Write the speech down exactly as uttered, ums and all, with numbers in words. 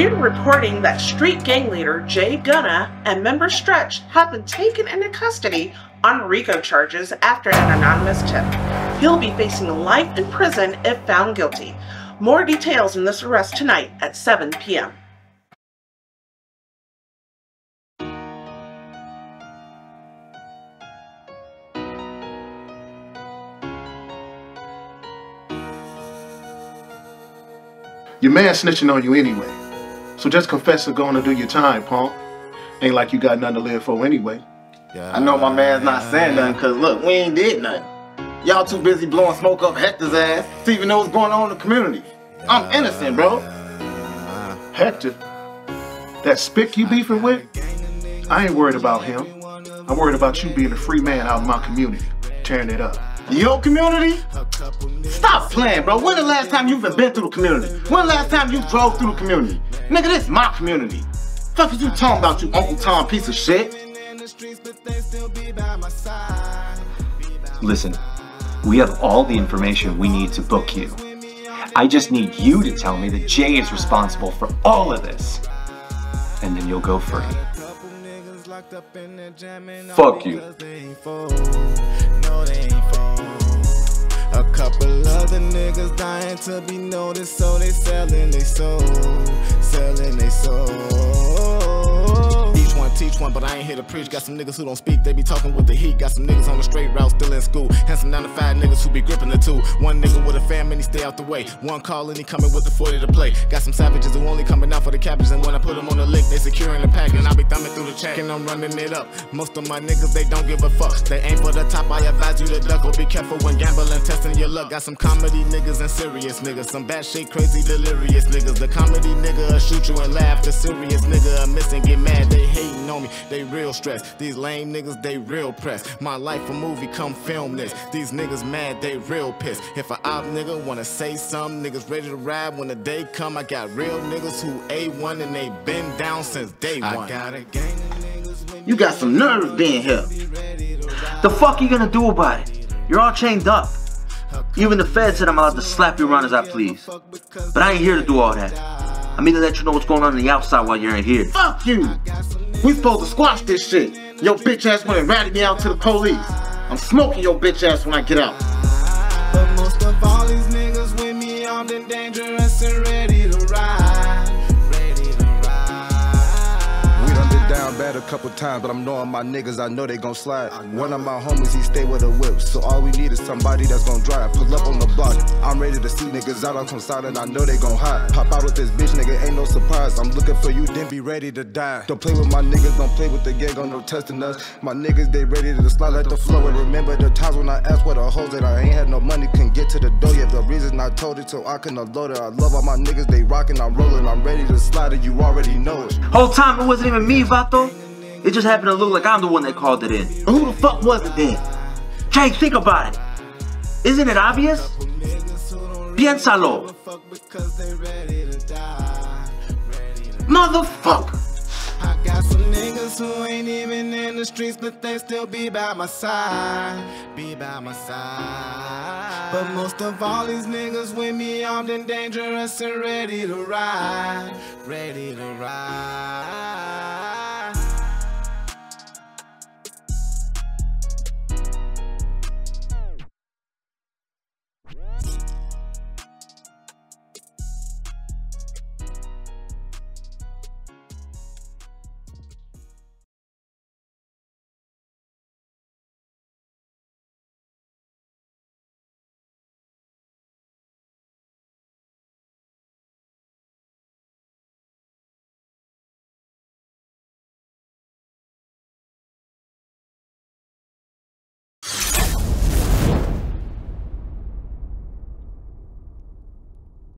We're reporting that street gang leader Jayy Gunna and member Stretch have been taken into custody on RICO charges after an anonymous tip. He'll be facing life in prison if found guilty. More details in this arrest tonight at seven p m Your man snitching on you anyway, so just confess to going to do your time, punk. Ain't like you got nothing to live for anyway. Yeah, I know my man's not saying nothing because, look, we ain't did nothing. Y'all too busy blowing smoke up Hector's ass to even know what's going on in the community. I'm innocent, bro. Hector? That spick you beefing with? I ain't worried about him. I'm worried about you being a free man out in my community, tearing it up. Your community? Stop playing, bro. When the last time you've been through the community? When the last time you drove through the community? Nigga, this is my community. Fuck is you talking about, you Uncle Tom piece of shit? Listen, we have all the information we need to book you. I just need you to tell me that Jayy is responsible for all of this, and then you'll go free. Fuck you. A couple other niggas dying to be noticed, so they selling they soul, selling they soul. Each one teach one, but I ain't here to preach. Got some niggas who don't speak, they be talking with the heat. Got some niggas on the straight route, still in school. And some nine to five niggas who be gripping the two. One nigga with a fam and he stay out the way. One call and he coming with the forty to play. Got some savages who only coming out for the cabbages, and when I put them on the lick, they securing the pack. And I be thumbing through the check and I'm running it up. Most of my niggas, they don't give a fuck. They ain't for the top, I advise you to duck. Or be careful when gambling, testing your luck. Got some comedy niggas and serious niggas. Some bad shit, crazy, delirious niggas. The comedy nigga shoot you and laugh. The serious nigga miss and get mad. They hating on me, they real stressed. These lame niggas, they real pressed. My life a movie, come film this. These niggas mad, they real pissed. If a op nigga wanna say something, niggas ready to ride when the day come. I got real niggas who A one and they been down since day one. I got a gang of niggas when you got some nerve being here. The fuck you gonna do about it? You're all chained up. Even the feds said I'm allowed to slap you around as I please. But I ain't here to do all that. I'm here to let you know what's going on on the outside while you're in here. Fuck you! We supposed to squash this shit. Your bitch ass went and ratted me out to the police. I'm smoking your bitch ass when I get out. But most of all these niggas with me, all them dangerous and ready to ride. Ready to ride. We done been down bad a couple times, but I'm knowing my niggas, I know they gon' slide. One of my homies, he stay with a whip, so all we need is somebody that's gon' drive. Pull up on the block, I'm ready to see niggas out, I'm come silent, I know they gon' hide. Pop out with this bitch, nigga, ain't no surprise. I'm looking for you, then be ready to die. Don't play with my niggas, don't play with the gang, on no testing us. My niggas, they ready to slide like the flow. And remember the times when I asked what a hoe that I ain't had no money, couldn't get to the door yet. The reason I told it, so I can unload it. I love all my niggas, they rockin', I'm rollin', I'm ready to slide it, you already know it. Whole time it wasn't even me, Vato. It just happened to look like I'm the one that called it in. But who the fuck was it then? Jake, think about it. Isn't it obvious? Piénsalo. Motherfucker. I got some niggas who ain't even in the streets, but they still be by my side. Be by my side. But most of all these niggas with me, armed and dangerous and ready to ride. Ready to ride.